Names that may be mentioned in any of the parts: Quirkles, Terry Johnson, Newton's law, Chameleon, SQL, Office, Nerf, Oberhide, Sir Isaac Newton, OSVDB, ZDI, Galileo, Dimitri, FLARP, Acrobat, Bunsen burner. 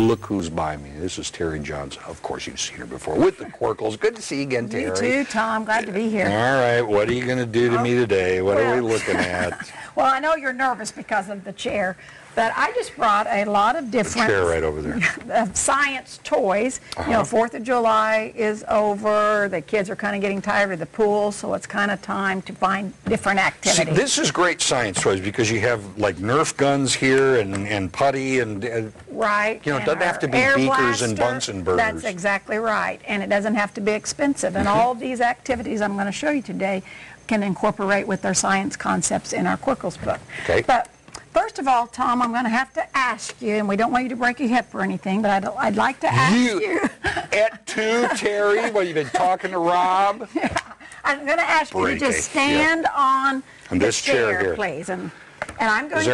Look who's by me. This is Terry Johnson. Of course, you've seen her before with the Quirkles. Good to see you again, Terry. You too, Tom. Glad to be here. All right. What are you going to do to me today? What are we looking at? Well, I know you're nervous because of the chair, but I just brought a lot of different chair right over there. Science toys. You know, 4th of July is over. The kids are kind of getting tired of the pool, so it's kind of time to find different activities. See, this is great science toys because you have, like, Nerf guns here and putty and right. You know, it doesn't have to be beakers and Bunsen burners. That's exactly right. And it doesn't have to be expensive. And all of these activities I'm going to show you today can incorporate with their science concepts in our Quirkles book. Okay. But first of all, Tom, I'm going to have to ask you, and we don't want you to break your hip or anything, but I'd like to ask you. At two, Terry? Well, you've been talking to Rob? Yeah. I'm going to ask you to just stand on this chair here, please. And I'm going to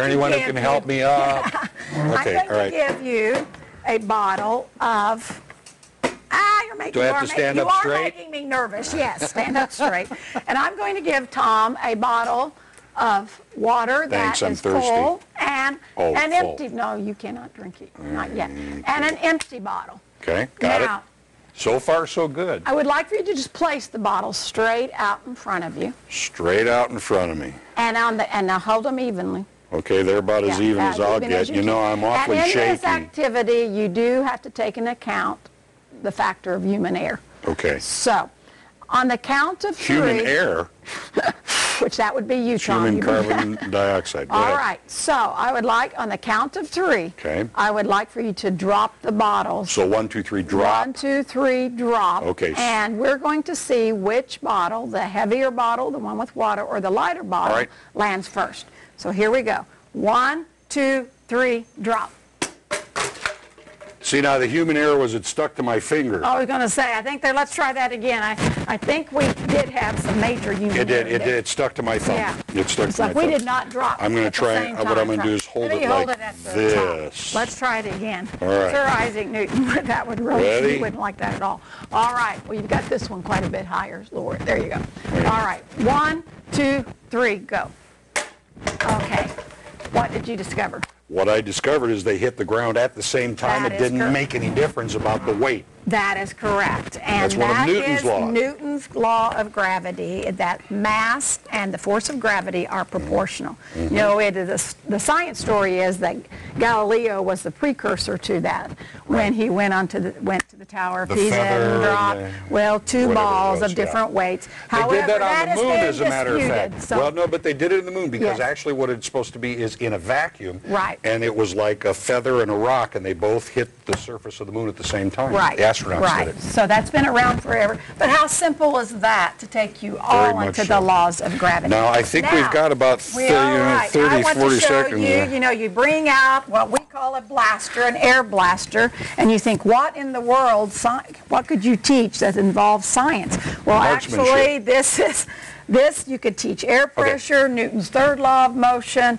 give you a bottle of... Do I have to stand up straight? You are making me nervous. Yes, stand up straight. And I'm going to give Tom a bottle of water that is full and an empty. No, you cannot drink it. Not yet. And an empty bottle. Okay, got it. So far, so good. I would like for you to just place the bottle straight out in front of you. Straight out in front of me. And on the now hold them evenly. Okay, they're about as even as I'll get. You know, I'm awfully shaky. And in this activity, you do have to take into account the factor of human error. Okay. So, on the count of three... Human error? Which that would be you, Tom. Human carbon dioxide. All right. So, I would like, on the count of three, I would like for you to drop the bottle. So, 1, 2, 3, drop. 1, 2, 3, drop. Okay. And we're going to see which bottle, the heavier bottle, the one with water, or the lighter bottle, lands first. So, here we go. 1, 2, 3, drop. See, now the human error was it stuck to my finger. I was going to say, I think there, let's try that again. I think we did have some major human error. It did. It stuck to my thumb. Yeah. It stuck to my thumb. We did not drop. I'm going to try, what I'm going to do is hold it like this. Let's try it again. All right. Sir Isaac Newton, that would really, he wouldn't like that at all. All right, well, you've got this one quite a bit higher. Lord, there you go. All right, 1, 2, 3, go. Okay, what did you discover? What I discovered is they hit the ground at the same time. It didn't make any difference about the weight. That is correct. And that's one of Newton's laws. Newton's law of gravity, that mass and the force of gravity are proportional. You know, it is the science story is that Galileo was the precursor to that when he went to the Tower of Pisa and dropped two balls of different weights. However, they did that on the moon, as a matter of fact. So well, no, but they did it in the moon because actually what it's supposed to be is in a vacuum. Right. And it was like a feather and a rock, and they both hit the surface of the moon at the same time. Right. Right. So that's been around forever. But how simple is that to take you all into the laws of gravity? Now, I think we've got about 30, 40 seconds. You know, you bring out what we call a blaster, an air blaster, and you think, what in the world, what could you teach that involves science? Well, actually, this is... This, you could teach air pressure, Newton's third law of motion,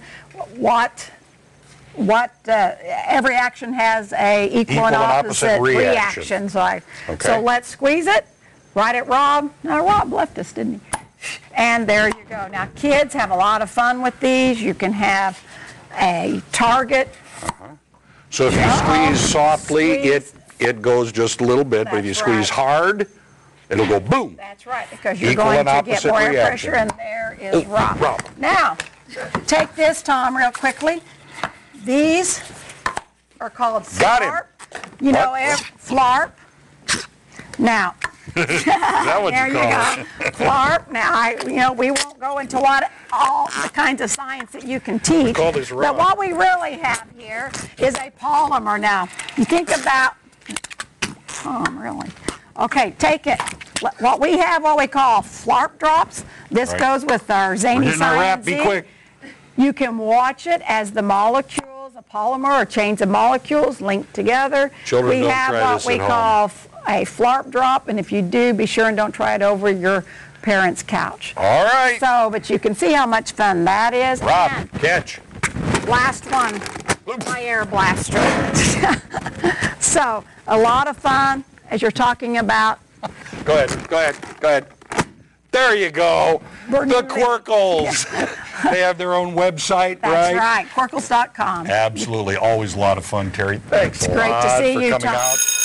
every action has a equal and opposite reaction. So let's squeeze it right at Rob. Now Rob left us, didn't he? And there you go. Now kids have a lot of fun with these. You can have a target. So if you squeeze softly, it goes just a little bit. But if you squeeze hard, it'll go boom. That's right, because you're going to get more air pressure. And there is Rob. Now take this, Tom, real quickly. These are called FLARP. You know, FLARP. Now, there you go. FLARP. Now, you know, we won't go into all the kinds of science that you can teach. But what we really have here is a polymer. Now, you think about Okay, take it. What we have, what we call FLARP drops. This goes with our zany science. Be quick. You can watch it as the molecules, a polymer or chains of molecules linked together. We have what we call a FLARP drop, and if you do, be sure and don't try it over your parents' couch. All right. So, but you can see how much fun that is. Rob, catch. Last one, my air blaster. So, a lot of fun as you're talking about. Go ahead. There you go. The Quirkles. They have their own website, that's right? That's right, Quirkles.com. Absolutely. Always a lot of fun, Terry. Thanks a lot for coming out. It's great to see you, Tom.